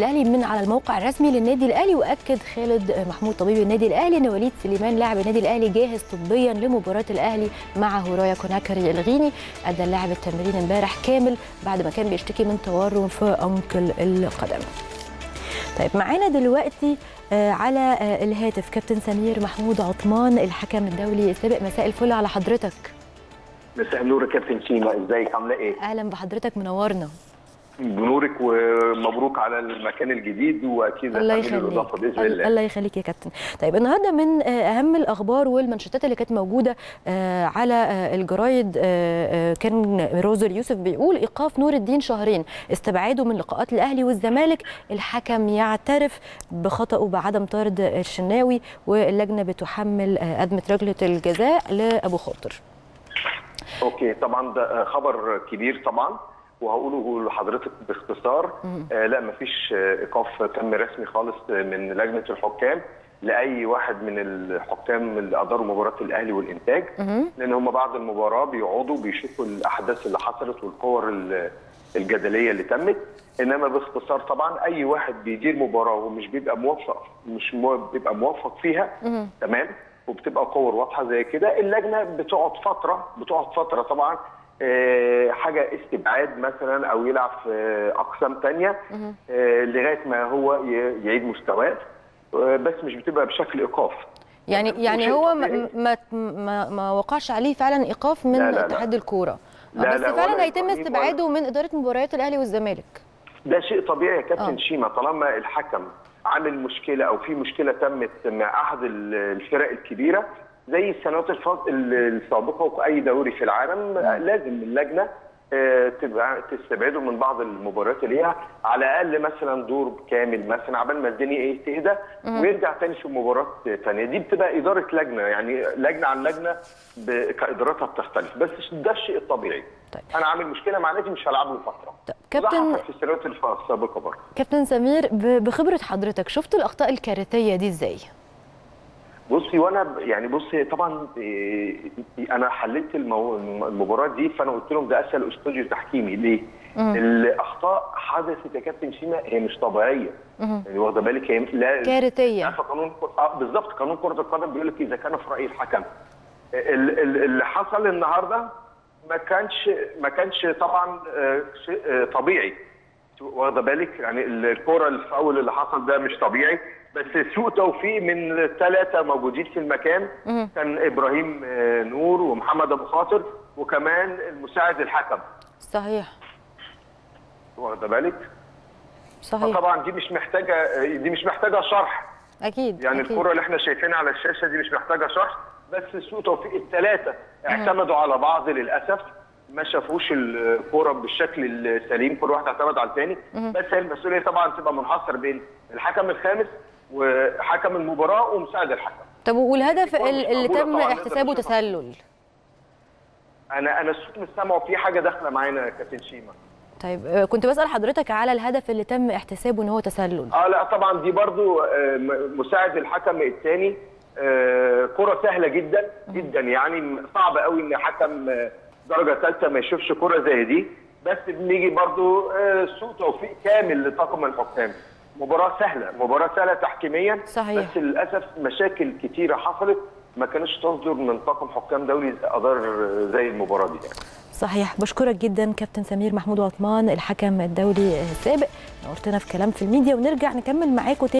الاهلي من على الموقع الرسمي للنادي الاهلي، واكد خالد محمود طبيب النادي الاهلي ان وليد سليمان لاعب النادي الاهلي جاهز طبيا لمباراه الاهلي مع هورايا كوناكري الغيني. ادى اللاعب التمرين امبارح كامل بعد ما كان بيشتكي من تورم في عنقل القدم. طيب معانا دلوقتي على الهاتف كابتن سمير محمود عثمان الحكم الدولي السابق. مساء الفل على حضرتك. مساء النور يا كابتن شيما، ازيك عامله ايه؟ اهلا بحضرتك، منورنا. بنورك ومبروك على المكان الجديد، واكيد هتعملوا الاضافه باذن الله. الله يخليك يا كابتن. طيب النهارده من اهم الاخبار والمنشطات اللي كانت موجوده على الجرايد كان روزر يوسف بيقول ايقاف نور الدين شهرين، استبعاده من لقاءات الاهلي والزمالك، الحكم يعترف بخطئه بعدم طرد الشناوي، واللجنه بتحمل أدمة ركله الجزاء لابو خاطر. اوكي، طبعا ده خبر كبير طبعا، وهقوله لحضرتك باختصار. لا، مفيش ايقاف تم رسمي خالص من لجنه الحكام لاي واحد من الحكام اللي اداروا مباراه الاهلي والانتاج، لان هم بعد المباراه بيقعدوا بيشوفوا الاحداث اللي حصلت والكور الجدليه اللي تمت. انما باختصار طبعا اي واحد بيدير مباراه ومش بيبقى موفق فيها، تمام، وبتبقى كور واضحه زي كده، اللجنه بتقعد فتره طبعا، حاجه استبعاد مثلا او يلعب في اقسام ثانيه لغايه ما هو يعيد مستواه، بس مش بتبقى بشكل ايقاف. يعني هو ما وقعش عليه فعلا ايقاف من اتحاد الكوره، بس فعلا هيتم استبعاده من اداره مباريات الاهلي والزمالك. ده شيء طبيعي يا كابتن شيما، طالما الحكم عامل مشكله او في مشكله تمت مع احد الفرق الكبيره زي السنوات السابقه وفي اي دوري في العالم، لازم اللجنه تبقى تستبعده من بعض المباريات اللي هي على الاقل مثلا دور كامل مثلا، عبال ما الدنيا تهدى ويرجع تاني في مباراه ثانيه. دي بتبقى اداره لجنه، يعني لجنه عن لجنه كادارتها بتختلف، بس ده الشيء الطبيعي. طيب. انا عامل مشكله مع نادي مش هلعب له فتره. طيب. كابتن في السنوات السابقه برضه. كابتن سمير، بخبره حضرتك شفت الاخطاء الكارثيه دي ازاي؟ بصي، وانا يعني بصي طبعا انا حللت المباراه دي، فانا قلت لهم ده اسهل استوديو تحكيمي. ليه؟ الاخطاء حدثت يا كابتن شيما، هي مش طبيعيه، يعني واخده بالك، هي لا كارثيه. عارفه قانون بالظبط، قانون كره القدم بيقول لك اذا كان في راي الحكم. اللي حصل النهارده ما كانش طبعا شيء طبيعي، واخده بالك، يعني الكوره اللي في اول اللي حصل ده مش طبيعي، بس سوء توفيق من الثلاثه موجودين في المكان، كان ابراهيم نور ومحمد ابو خاطر وكمان المساعد الحكم. صحيح. واخده بالك؟ صحيح. طبعا دي مش محتاجه شرح. اكيد. يعني الكوره اللي احنا شايفينها على الشاشه دي مش محتاجه شرح، بس سوء توفيق الثلاثه اعتمدوا على بعض للاسف، ما شافوش الكوره بالشكل السليم، كل واحد اعتمد على الثاني، بس هي المسؤوليه طبعا تبقى منحصر بين الحكم الخامس وحكم المباراه ومساعد الحكم. طب والهدف اللي تم احتسابه تسلل؟ انا الصوت مش سامعه، في حاجه داخله معانا يا كابتن شيما. طيب كنت بسال حضرتك على الهدف اللي تم احتسابه ان هو تسلل. لا طبعا دي برضو مساعد الحكم الثاني، كره سهله جدا جدا، يعني صعب قوي ان حكم درجه ثالثه ما يشوفش كره زي دي، بس بنيجي برضو سوء توفيق كامل لطاقم الحكام. مباراة سهلة تحكيميا. صحيح. بس للأسف مشاكل كتيرة حصلت ما كانتش تصدر من طاقم حكام دولي أدار زي المباراة دي. صحيح. بشكرك جدا كابتن سمير محمود عثمان الحكم الدولي السابق، نورتنا في كلام في الميديا، ونرجع نكمل معاكم تاني.